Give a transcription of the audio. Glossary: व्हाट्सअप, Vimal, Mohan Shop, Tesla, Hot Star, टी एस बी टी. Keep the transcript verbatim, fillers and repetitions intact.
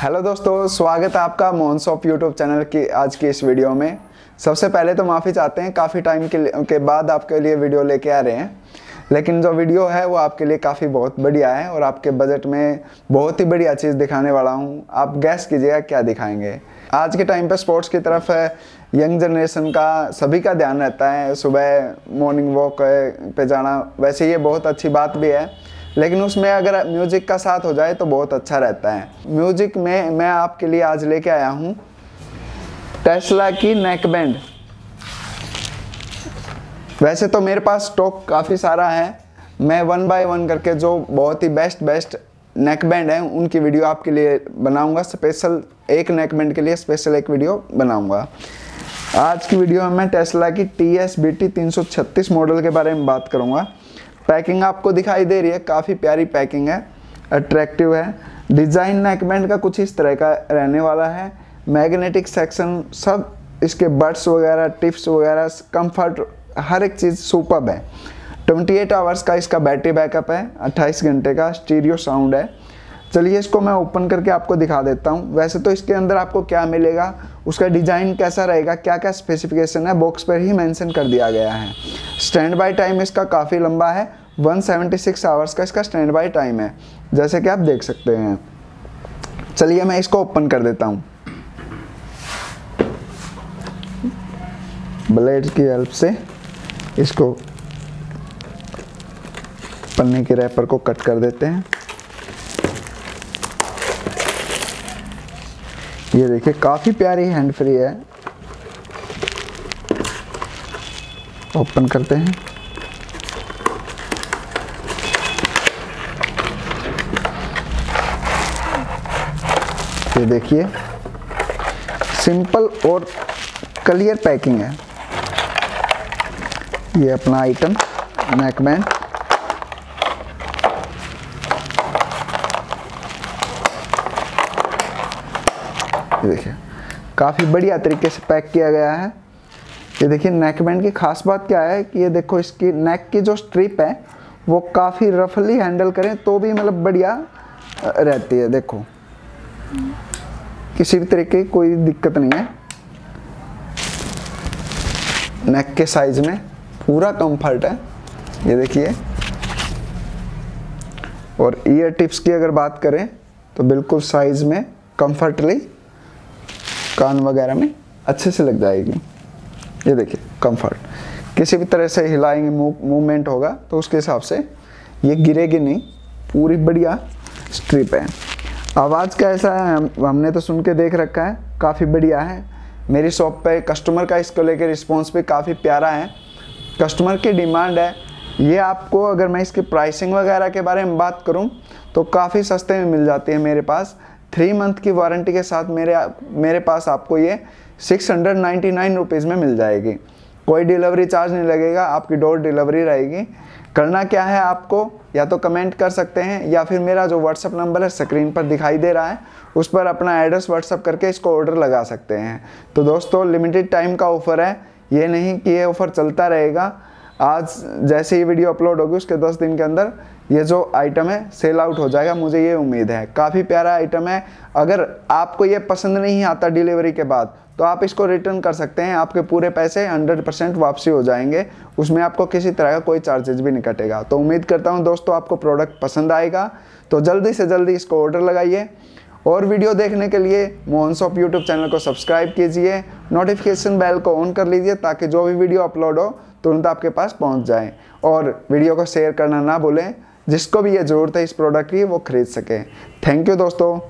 Hello दोस्तों, स्वागत है आपका मोहन शॉप यूट्यूब चैनल की आज की इस वीडियो में। सबसे पहले तो माफ़ी चाहते हैं, काफ़ी टाइम के, के बाद आपके लिए वीडियो लेके आ रहे हैं, लेकिन जो वीडियो है वो आपके लिए काफ़ी बहुत बढ़िया है और आपके बजट में बहुत ही बढ़िया चीज़ दिखाने वाला हूँ। आप गैस कीजिएगा क्या दिखाएंगे। आज के टाइम पे स्पोर्ट्स की तरफ यंग जनरेशन का सभी का ध्यान रहता है, सुबह मॉर्निंग वॉक पे जाना, वैसे ये बहुत अच्छी बात भी है, लेकिन उसमें अगर म्यूज़िक का साथ हो जाए तो बहुत अच्छा रहता है। म्यूज़िक में मैं आपके लिए आज लेके आया हूँ टेस्ला की नेक बैंड। वैसे तो मेरे पास स्टॉक काफ़ी सारा है, मैं वन बाय वन करके जो बहुत ही बेस्ट बेस्ट नेक बैंड हैं उनकी वीडियो आपके लिए बनाऊंगा। स्पेशल एक नेक बैंड के लिए स्पेशल एक वीडियो बनाऊंगा। आज की वीडियो में मैं टेस्ला की टी एस बी टी तीन सौ छत्तीस मॉडल के बारे में बात करूंगा। पैकिंग आपको दिखाई दे रही है, काफ़ी प्यारी पैकिंग है, अट्रैक्टिव है। डिज़ाइन नेक बैंड का कुछ इस तरह का रहने वाला है। मैग्नेटिक सेक्शन, सब इसके बड्स वगैरह, टिप्स वगैरह, कम्फर्ट, हर एक चीज़ सुपर्ब है। अट्ठाईस आवर्स का इसका बैटरी बैकअप है, अट्ठाईस घंटे का स्टीरियो साउंड है। चलिए इसको मैं ओपन करके आपको दिखा देता हूँ। वैसे तो इसके अंदर आपको क्या मिलेगा, उसका डिज़ाइन कैसा रहेगा, क्या क्या स्पेसिफिकेशन है, बॉक्स पर ही मेंशन कर दिया गया है। स्टैंड बाय टाइम इसका काफ़ी लंबा है, एक सौ छिहत्तर आवर्स का इसका स्टैंड बाय टाइम है, जैसे कि आप देख सकते हैं। चलिए मैं इसको ओपन कर देता हूँ ब्लेड की हेल्प से। इसको पन्ने के रैपर को कट कर देते हैं। ये देखिए, काफ़ी प्यारी हैंड फ्री है। ओपन करते हैं। ये देखिए, सिंपल और क्लियर पैकिंग है। ये अपना आइटम नेक बैंड। देखिए, काफ़ी बढ़िया तरीके से पैक किया गया है। ये देखिए, नेक बैंड की खास बात क्या है कि ये देखो, इसकी नेक की जो स्ट्रिप है वो काफ़ी रफली हैंडल करें तो भी मतलब बढ़िया रहती है। देखो, किसी भी तरीके की कोई दिक्कत नहीं है। नेक के साइज़ में पूरा कंफर्ट है, ये देखिए। और ईयर टिप्स की अगर बात करें तो बिल्कुल साइज में कंफर्टली कान वगैरह में अच्छे से लग जाएगी। ये देखिए, कंफर्ट, किसी भी तरह से हिलाएंगे, मूवमेंट होगा तो उसके हिसाब से ये गिरेगी नहीं, पूरी बढ़िया स्ट्रिप है। आवाज़ का ऐसा है, हम, हमने तो सुन के देख रखा है, काफ़ी बढ़िया है। मेरी शॉप पे कस्टमर का इसको लेके रिस्पॉन्स भी काफ़ी प्यारा है, कस्टमर की डिमांड है। ये आपको अगर मैं इसकी प्राइसिंग वगैरह के बारे में बात करूं तो काफ़ी सस्ते में मिल जाती है मेरे पास। थ्री मंथ की वारंटी के साथ मेरे मेरे पास आपको ये six hundred ninety nine rupees में मिल जाएगी। कोई डिलीवरी चार्ज नहीं लगेगा, आपकी डोर डिलीवरी रहेगी। करना क्या है आपको, या तो कमेंट कर सकते हैं या फिर मेरा जो व्हाट्सअप नंबर है स्क्रीन पर दिखाई दे रहा है उस पर अपना एड्रेस व्हाट्सअप करके इसको ऑर्डर लगा सकते हैं। तो दोस्तों, लिमिटेड टाइम का ऑफ़र है, ये नहीं कि ये ऑफ़र चलता रहेगा। आज जैसे ही वीडियो अपलोड होगी उसके दस दिन के अंदर ये जो आइटम है सेल आउट हो जाएगा, मुझे ये उम्मीद है। काफ़ी प्यारा आइटम है। अगर आपको ये पसंद नहीं आता डिलीवरी के बाद तो आप इसको रिटर्न कर सकते हैं, आपके पूरे पैसे सौ परसेंट वापसी हो जाएंगे, उसमें आपको किसी तरह का कोई चार्जेज भी नहीं कटेगा। तो उम्मीद करता हूँ दोस्तों आपको प्रोडक्ट पसंद आएगा, तो जल्दी से जल्दी इसको ऑर्डर लगाइए। और वीडियो देखने के लिए मोहन शॉप यूट्यूब चैनल को सब्सक्राइब कीजिए, नोटिफिकेशन बेल को ऑन कर लीजिए ताकि जो भी वीडियो अपलोड हो तुरंत आपके पास पहुंच जाए। और वीडियो को शेयर करना ना भूलें, जिसको भी ये ज़रूरत है इस प्रोडक्ट की वो खरीद सके। थैंक यू दोस्तों।